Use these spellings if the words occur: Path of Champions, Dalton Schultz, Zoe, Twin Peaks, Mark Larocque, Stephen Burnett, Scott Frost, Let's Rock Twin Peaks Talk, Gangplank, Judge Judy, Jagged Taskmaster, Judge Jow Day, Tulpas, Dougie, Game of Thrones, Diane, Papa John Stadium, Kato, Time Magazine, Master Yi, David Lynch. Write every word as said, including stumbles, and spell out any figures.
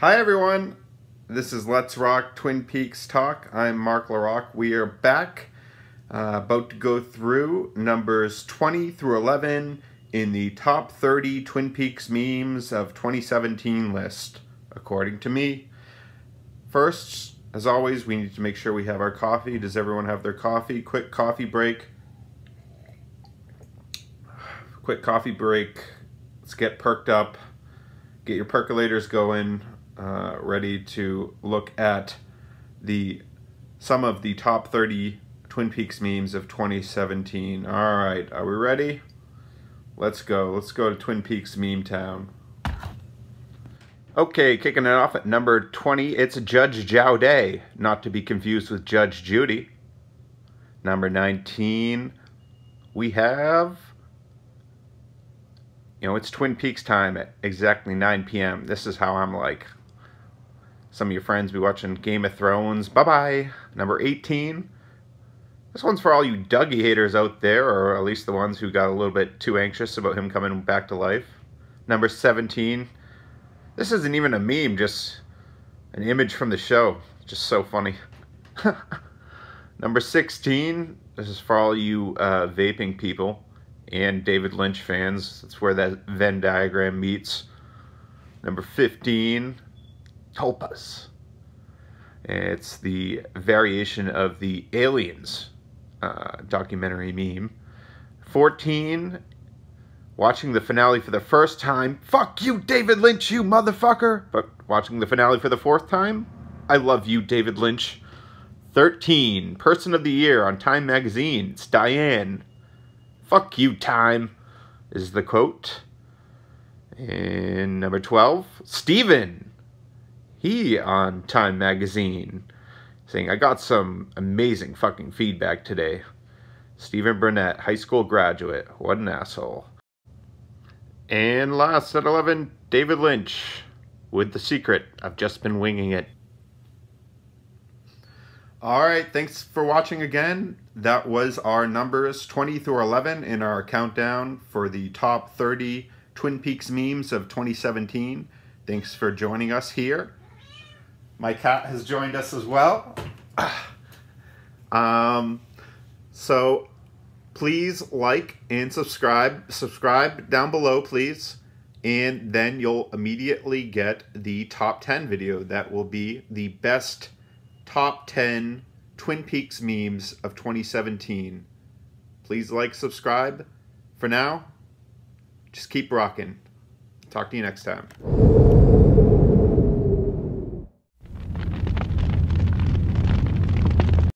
Hi everyone, this is Let's Rock Twin Peaks Talk. I'm Mark Larocque. We are back, uh, about to go through numbers twenty through eleven in the top thirty Twin Peaks memes of twenty seventeen list, according to me. First, as always, we need to make sure we have our coffee. Does everyone have their coffee? Quick coffee break. Quick coffee break. Let's get perked up. Get your percolators going. Uh, ready to look at the some of the top thirty Twin Peaks memes of twenty seventeen. All right, are we ready? Let's go. Let's go to Twin Peaks Meme Town. Okay, kicking it off at number twenty, it's Judge Jow Day, not to be confused with Judge Judy. Number nineteen, we have... You know, it's Twin Peaks time at exactly nine p m This is how I'm like. Some of your friends be watching Game of Thrones. Bye-bye. Number eighteen. This one's for all you Dougie haters out there, or at least the ones who got a little bit too anxious about him coming back to life. Number seventeen. This isn't even a meme, just an image from the show. Just so funny. Number sixteen. This is for all you uh, vaping people and David Lynch fans. That's where that Venn diagram meets. Number fifteen. Tulpas. It's the variation of the Aliens uh, documentary meme. fourteen, watching the finale for the first time. Fuck you, David Lynch, you motherfucker! But watching the finale for the fourth time, I love you, David Lynch. thirteen, person of the year on Time Magazine. It's Diane. Fuck you, Time, is the quote. And number twelve, Stephen. He on Time Magazine saying, I got some amazing fucking feedback today. Stephen Burnett, high school graduate. What an asshole. And last at eleven, David Lynch with The Secret. I've just been winging it. All right, thanks for watching again. That was our numbers twenty through eleven in our countdown for the top thirty Twin Peaks memes of twenty seventeen. Thanks for joining us here. My cat has joined us as well. Um, so please like and subscribe. Subscribe down below, please. And then you'll immediately get the top ten video. That will be the best top ten Twin Peaks memes of twenty seventeen. Please like, subscribe. For now, just keep rocking. Talk to you next time.